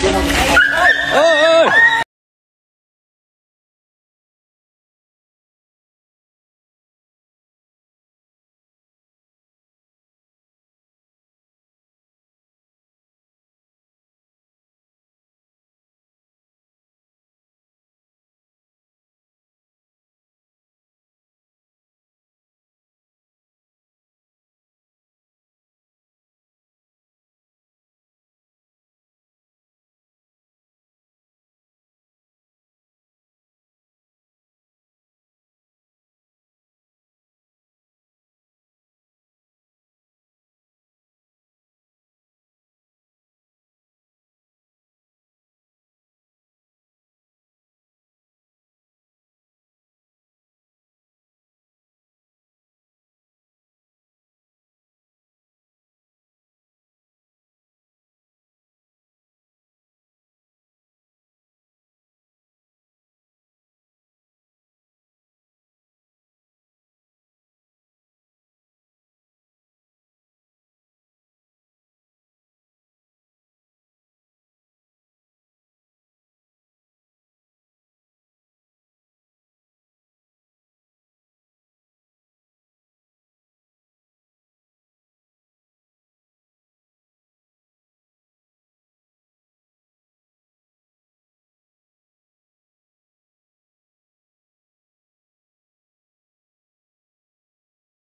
Get him.